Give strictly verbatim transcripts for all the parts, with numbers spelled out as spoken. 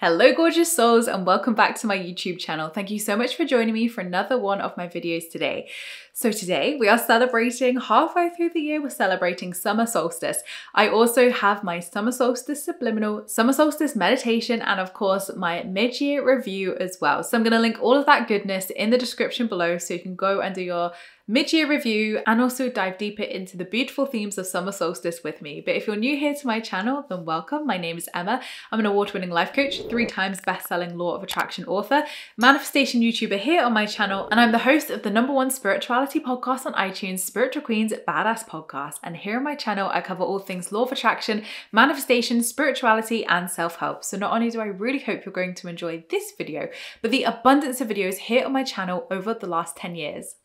Hello gorgeous souls and welcome back to my YouTube channel. Thank you so much for joining me for another one of my videos today. So today we are celebrating, halfway through the year, we're celebrating summer solstice. I also have my summer solstice subliminal, summer solstice meditation, and of course my mid-year review as well. So I'm gonna link all of that goodness in the description below so you can go and do your mid-year review and also dive deeper into the beautiful themes of summer solstice with me. But if you're new here to my channel, then welcome. My name is Emma. I'm an award-winning life coach, three times best-selling Law of Attraction author, manifestation YouTuber here on my channel, and I'm the host of the number one spirituality podcast on iTunes, Spiritual Queens Badass Podcast. And here on my channel, I cover all things Law of Attraction, manifestation, spirituality, and self-help. So not only do I really hope you're going to enjoy this video, but the abundance of videos here on my channel over the last ten years.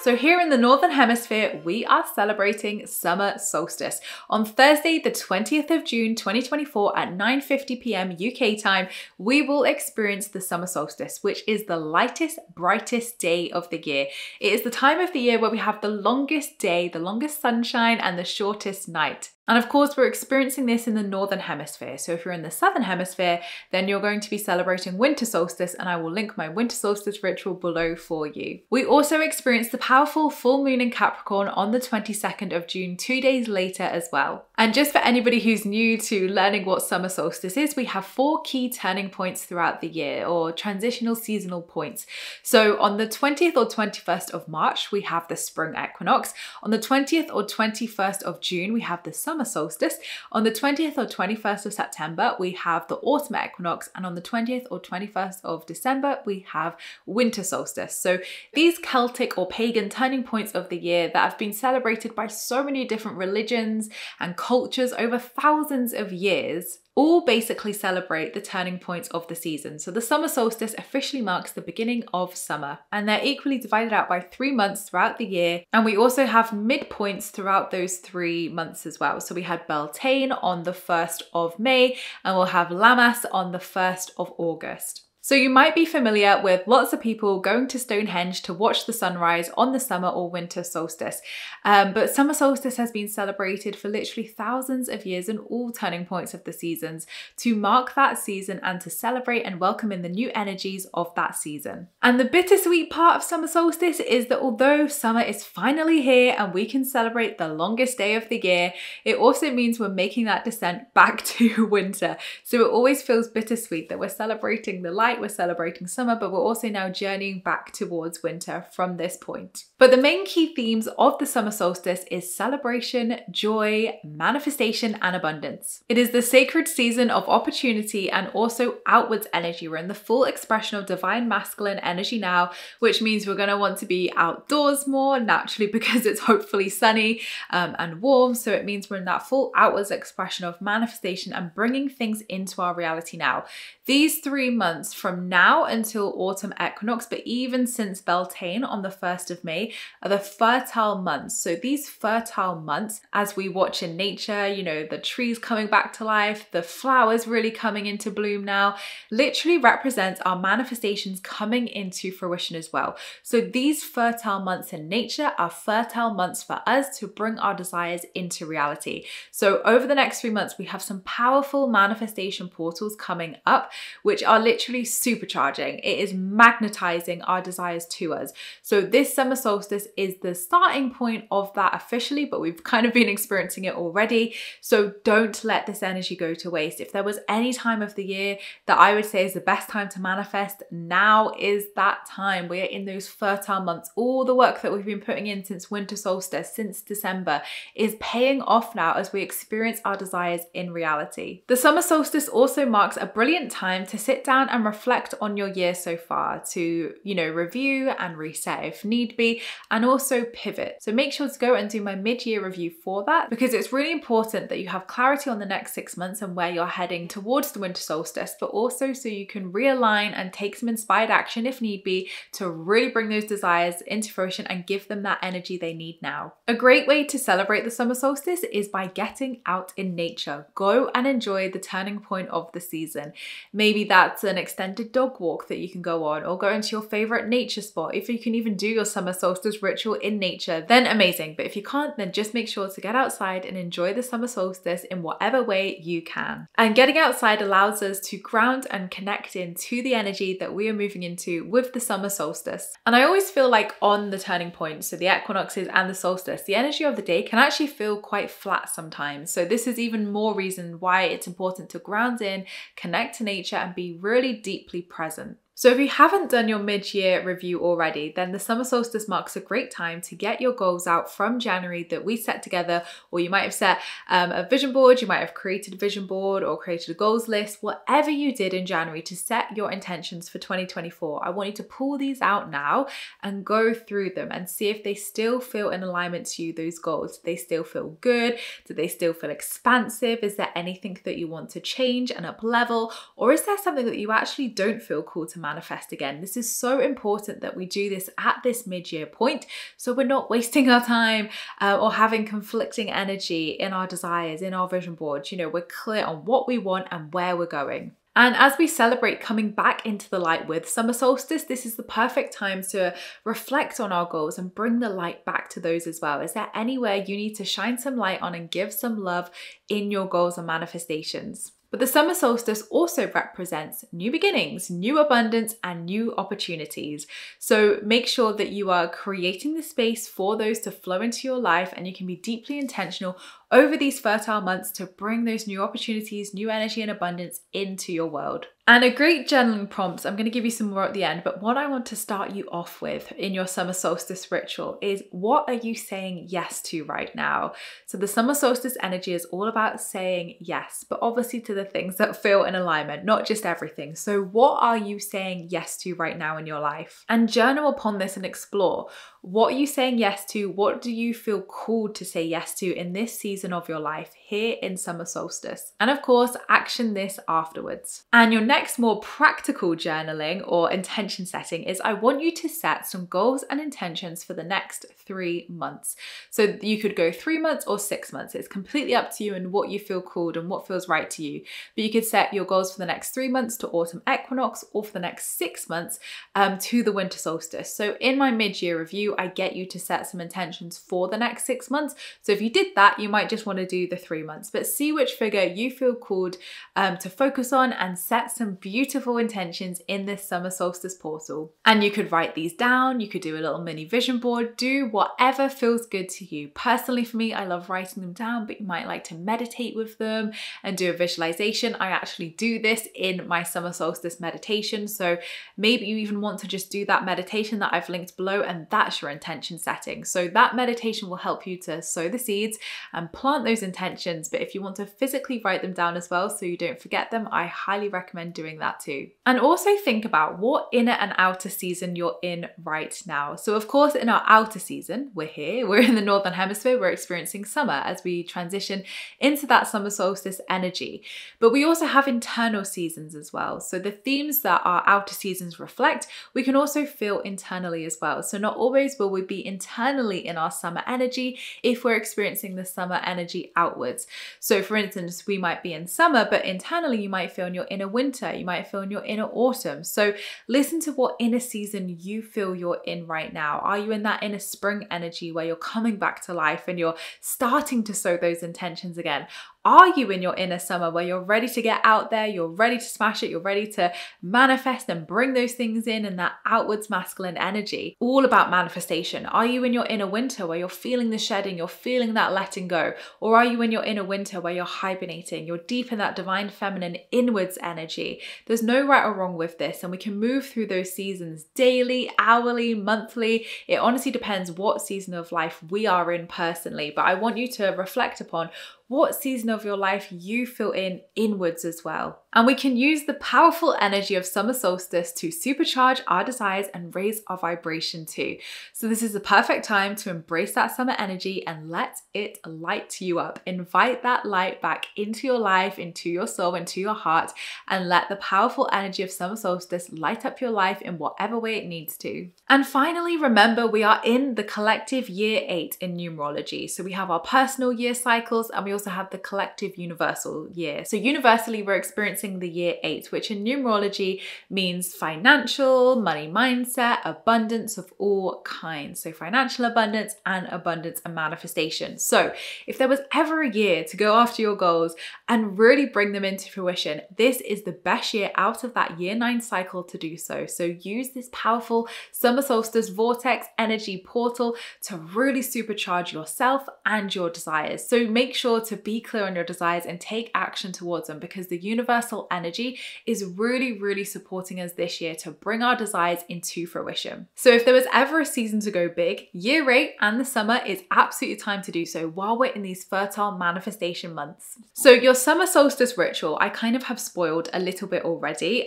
So here in the Northern Hemisphere, we are celebrating summer solstice. On Thursday, the twentieth of June, twenty twenty-four at nine fifty p m U K time, we will experience the summer solstice, which is the lightest, brightest day of the year. It is the time of the year where we have the longest day, the longest sunshine, and the shortest night. And of course, we're experiencing this in the Northern Hemisphere. So if you're in the Southern Hemisphere, then you're going to be celebrating winter solstice, and I will link my winter solstice ritual below for you. We also experienced the powerful full moon in Capricorn on the twenty-second of June, two days later as well. And just for anybody who's new to learning what summer solstice is, we have four key turning points throughout the year, or transitional seasonal points. So on the twentieth or twenty-first of March, we have the spring equinox. On the twentieth or twenty-first of June, we have the summer summer solstice. On the twentieth or twenty-first of September, we have the autumn equinox, and on the twentieth or twenty-first of December, we have winter solstice. So these Celtic or pagan turning points of the year that have been celebrated by so many different religions and cultures over thousands of years all basically celebrate the turning points of the season. So the summer solstice officially marks the beginning of summer, and they're equally divided out by three months throughout the year. And we also have midpoints throughout those three months as well. So we had Beltane on the first of May, and we'll have Lammas on the first of August. So you might be familiar with lots of people going to Stonehenge to watch the sunrise on the summer or winter solstice. Um, but summer solstice has been celebrated for literally thousands of years in all turning points of the seasons to mark that season and to celebrate and welcome in the new energies of that season. And the bittersweet part of summer solstice is that although summer is finally here and we can celebrate the longest day of the year, it also means we're making that descent back to winter. So it always feels bittersweet that we're celebrating the light, we're celebrating summer, but we're also now journeying back towards winter from this point. But the main key themes of the summer solstice is celebration, joy, manifestation, and abundance. It is the sacred season of opportunity and also outwards energy. We're in the full expression of divine masculine energy now, which means we're going to want to be outdoors more naturally because it's hopefully sunny um, and warm. So it means we're in that full outwards expression of manifestation and bringing things into our reality now. These three months from now until autumn equinox, but even since Beltane on the first of May, are the fertile months. So these fertile months, as we watch in nature, you know, the trees coming back to life, the flowers really coming into bloom now, literally represents our manifestations coming into fruition as well. So these fertile months in nature are fertile months for us to bring our desires into reality. So over the next three months, we have some powerful manifestation portals coming up, which are literally supercharging. It is magnetizing our desires to us. So this summer solstice is the starting point of that officially, but we've kind of been experiencing it already. So don't let this energy go to waste. If there was any time of the year that I would say is the best time to manifest, now is that time. We are in those fertile months. All the work that we've been putting in since winter solstice, since December, is paying off now as we experience our desires in reality. The summer solstice also marks a brilliant time to sit down and reflect on your year so far, to, you know, review and reset if need be, and also pivot. So make sure to go and do my mid-year review for that, because it's really important that you have clarity on the next six months and where you're heading towards the winter solstice, but also so you can realign and take some inspired action if need be to really bring those desires into fruition and give them that energy they need now. A great way to celebrate the summer solstice is by getting out in nature. Go and enjoy the turning point of the season. Maybe that's an extended recommended dog walk that you can go on, or go into your favorite nature spot. If you can even do your summer solstice ritual in nature, then amazing. But if you can't, then just make sure to get outside and enjoy the summer solstice in whatever way you can. And getting outside allows us to ground and connect into the energy that we are moving into with the summer solstice. And I always feel like on the turning point, so the equinoxes and the solstice, the energy of the day can actually feel quite flat sometimes. So this is even more reason why it's important to ground in, connect to nature, and be really deeply present. So if you haven't done your mid-year review already, then the summer solstice marks a great time to get your goals out from January that we set together, or you might have set um, a vision board, you might have created a vision board or created a goals list, whatever you did in January to set your intentions for twenty twenty-four. I want you to pull these out now and go through them and see if they still feel in alignment to you, those goals. Do they still feel good? Do they still feel expansive? Is there anything that you want to change and up level? Or is there something that you actually don't feel called to manifest again? This is so important that we do this at this mid-year point, so we're not wasting our time uh, or having conflicting energy in our desires, in our vision boards. You know, we're clear on what we want and where we're going. And as we celebrate coming back into the light with summer solstice, this is the perfect time to reflect on our goals and bring the light back to those as well. Is there anywhere you need to shine some light on and give some love in your goals and manifestations? But the summer solstice also represents new beginnings, new abundance, and new opportunities. So make sure that you are creating the space for those to flow into your life, and you can be deeply intentional over these fertile months to bring those new opportunities, new energy, and abundance into your world. And a great journaling prompt, I'm going to give you some more at the end, but what I want to start you off with in your summer solstice ritual is, what are you saying yes to right now? So the summer solstice energy is all about saying yes, but obviously to the things that feel in alignment, not just everything. So what are you saying yes to right now in your life? And journal upon this and explore. What are you saying yes to? What do you feel called to say yes to in this season of your life here in summer solstice? And of course, action this afterwards. And your next Next, more practical journaling or intention setting is, I want you to set some goals and intentions for the next three months. So you could go three months or six months. It's completely up to you and what you feel called and what feels right to you. But you could set your goals for the next three months to autumn equinox, or for the next six months um, to the winter solstice. So in my mid-year review, I get you to set some intentions for the next six months. So if you did that, you might just want to do the three months, but see which figure you feel called um, to focus on and set some beautiful intentions in this summer solstice portal. And you could write these down, you could do a little mini vision board, do whatever feels good to you. Personally, for me, I love writing them down, but you might like to meditate with them and do a visualization. I actually do this in my summer solstice meditation, so maybe you even want to just do that meditation that I've linked below, and that's your intention setting. So that meditation will help you to sow the seeds and plant those intentions, but if you want to physically write them down as well so you don't forget them, I highly recommend doing that too. And also think about what inner and outer season you're in right now. So of course, in our outer season, we're here, we're in the Northern Hemisphere, we're experiencing summer as we transition into that summer solstice energy. But we also have internal seasons as well. So the themes that our outer seasons reflect, we can also feel internally as well. So not always will we be internally in our summer energy if we're experiencing the summer energy outwards. So for instance, we might be in summer, but internally you might feel in your inner winter, you might feel in your inner autumn. So listen to what inner season you feel you're in right now. Are you in that inner spring energy where you're coming back to life and you're starting to sow those intentions again? Are you in your inner summer where you're ready to get out there, you're ready to smash it, you're ready to manifest and bring those things in, and that outwards masculine energy, all about manifestation? Are you in your inner winter where you're feeling the shedding, you're feeling that letting go? Or are you in your inner winter where you're hibernating, you're deep in that divine feminine inwards energy? There's no right or wrong with this, and we can move through those seasons daily, hourly, monthly. It honestly depends what season of life we are in personally, but I want you to reflect upon what season of your life you feel in inwards as well. And we can use the powerful energy of summer solstice to supercharge our desires and raise our vibration too. So this is the perfect time to embrace that summer energy and let it light you up. Invite that light back into your life, into your soul, into your heart, and let the powerful energy of summer solstice light up your life in whatever way it needs to. And finally, remember, we are in the collective year eight in numerology. So we have our personal year cycles, and we also have the collective universal year. So universally, we're experiencing the year eight, which in numerology means financial, money mindset, abundance of all kinds. So financial abundance and abundance and manifestation. So if there was ever a year to go after your goals and really bring them into fruition, this is the best year out of that year nine cycle to do so. So use this powerful summer solstice vortex energy portal to really supercharge yourself and your desires. So make sure to be clear on your desires and take action towards them, because the universal energy is really, really supporting us this year to bring our desires into fruition. So if there was ever a season to go big, year eight and the summer is absolutely time to do so while we're in these fertile manifestation months. So your summer solstice ritual, I kind of have spoiled a little bit already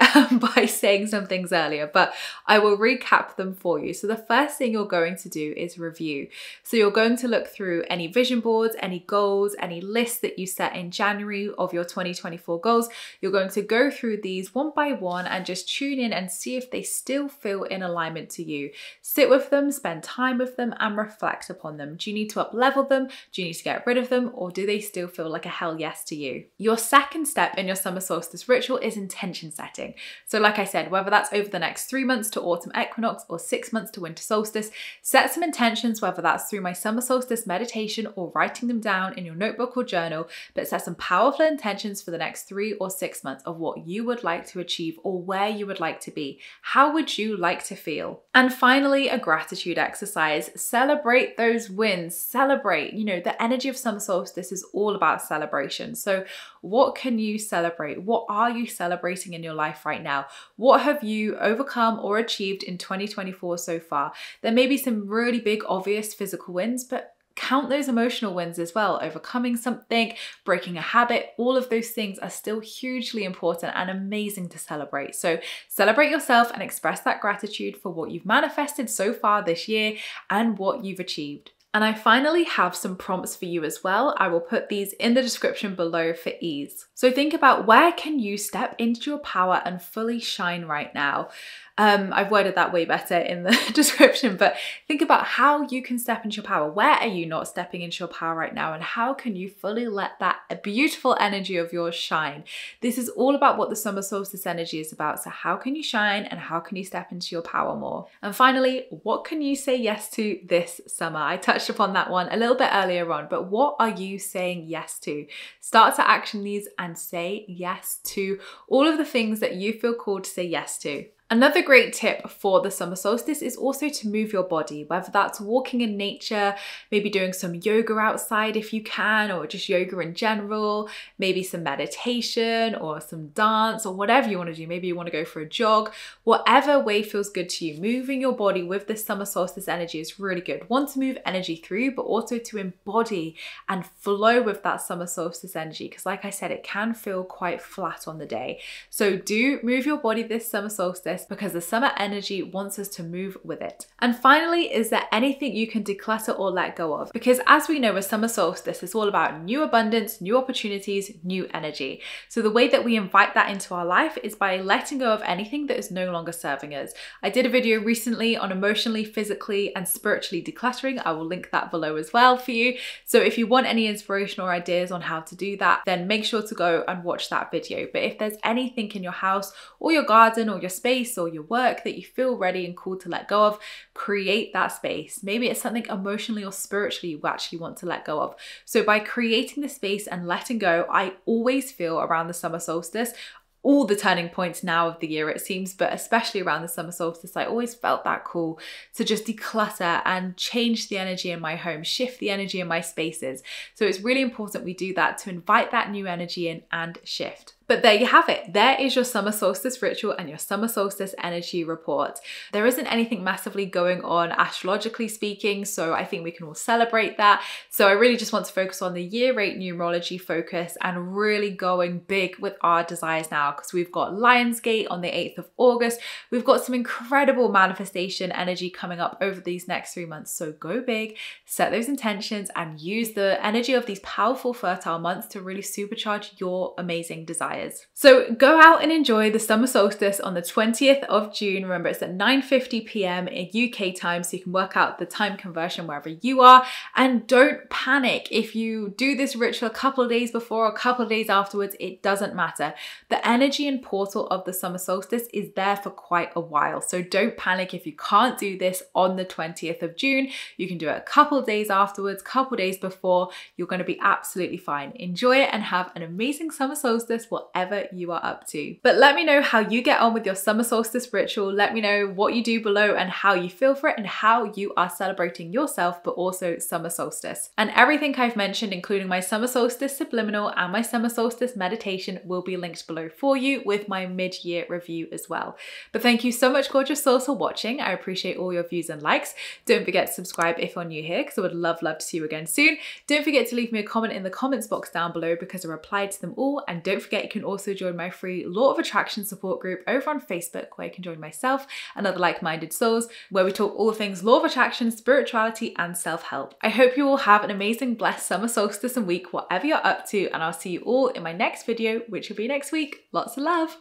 by saying some things earlier, but I will recap them for you. So the first thing you're going to do is review. So you're going to look through any vision boards, any goals, any lists that you set in January of your twenty twenty-four goals. You're going to go through these one by one and just tune in and see if they still feel in alignment to you. Sit with them, spend time with them, and reflect upon them. Do you need to up-level them? Do you need to get rid of them? Or do they still feel like a hell yes to you? Your second step in your summer solstice ritual is intention setting. So like I said, whether that's over the next three months to autumn equinox or six months to winter solstice, set some intentions, whether that's through my summer solstice meditation or writing them down in your notebook or journal, but set some powerful intentions for the next three or six months of what you would like to achieve or where you would like to be. How would you like to feel? And finally, a gratitude exercise. Celebrate those wins. Celebrate. You know, the energy of summer solstice is all about celebration. So what can you celebrate? What are you celebrating in your life right now? What have you overcome or achieved in twenty twenty-four so far? There may be some really big, obvious physical wins, but count those emotional wins as well. Overcoming something, breaking a habit, all of those things are still hugely important and amazing to celebrate. So celebrate yourself and express that gratitude for what you've manifested so far this year and what you've achieved. And I finally have some prompts for you as well. I will put these in the description below for ease. So think about, where can you step into your power and fully shine right now? Um, I've worded that way better in the description, but think about how you can step into your power. Where are you not stepping into your power right now? And how can you fully let that beautiful energy of yours shine? This is all about what the summer solstice energy is about. So how can you shine and how can you step into your power more? And finally, what can you say yes to this summer? I touched upon that one a little bit earlier on, but what are you saying yes to? Start to action these and say yes to all of the things that you feel called to say yes to. Another great tip for the summer solstice is also to move your body, whether that's walking in nature, maybe doing some yoga outside if you can, or just yoga in general, maybe some meditation or some dance or whatever you want to do. Maybe you want to go for a jog, whatever way feels good to you. Moving your body with this summer solstice energy is really good. One, to move energy through, but also to embody and flow with that summer solstice energy. Because like I said, it can feel quite flat on the day. So do move your body this summer solstice, because the summer energy wants us to move with it. And finally, is there anything you can declutter or let go of? Because as we know, with summer solstice, it's all about new abundance, new opportunities, new energy. So the way that we invite that into our life is by letting go of anything that is no longer serving us. I did a video recently on emotionally, physically, and spiritually decluttering. I will link that below as well for you. So if you want any inspiration or ideas on how to do that, then make sure to go and watch that video. But if there's anything in your house or your garden or your space or your work that you feel ready and cool to let go of, create that space. Maybe it's something emotionally or spiritually you actually want to let go of. So by creating the space and letting go, I always feel around the summer solstice, all the turning points now of the year it seems, but especially around the summer solstice, I always felt that call to just declutter and change the energy in my home, shift the energy in my spaces. So it's really important we do that to invite that new energy in and shift. But there you have it. There is your summer solstice ritual and your summer solstice energy report. There isn't anything massively going on astrologically speaking, so I think we can all celebrate that. So I really just want to focus on the year eight numerology focus and really going big with our desires now, because we've got Lionsgate on the eighth of August. We've got some incredible manifestation energy coming up over these next three months. So go big, set those intentions, and use the energy of these powerful, fertile months to really supercharge your amazing desires. desires. So go out and enjoy the summer solstice on the twentieth of June. Remember, it's at nine fifty p m U K time, so you can work out the time conversion wherever you are. And don't panic if you do this ritual a couple of days before or a couple of days afterwards. It doesn't matter. The energy and portal of the summer solstice is there for quite a while, so don't panic if you can't do this on the twentieth of June. You can do it a couple of days afterwards, couple days before. You're going to be absolutely fine. Enjoy it and have an amazing summer solstice, whatever you are up to. But let me know how you get on with your summer solstice ritual. Let me know what you do below and how you feel for it and how you are celebrating yourself, but also summer solstice. And everything I've mentioned, including my summer solstice subliminal and my summer solstice meditation, will be linked below for you with my mid-year review as well. But thank you so much, gorgeous souls, for watching. I appreciate all your views and likes. Don't forget to subscribe if you're new here, because I would love, love to see you again soon. Don't forget to leave me a comment in the comments box down below, because I reply to them all. And don't forget, you can also join my free Law of Attraction support group over on Facebook, where you can join myself and other like-minded souls, where we talk all things Law of Attraction, spirituality, and self-help. I hope you all have an amazing, blessed summer solstice and week, whatever you're up to, and I'll see you all in my next video, which will be next week. Lots of love.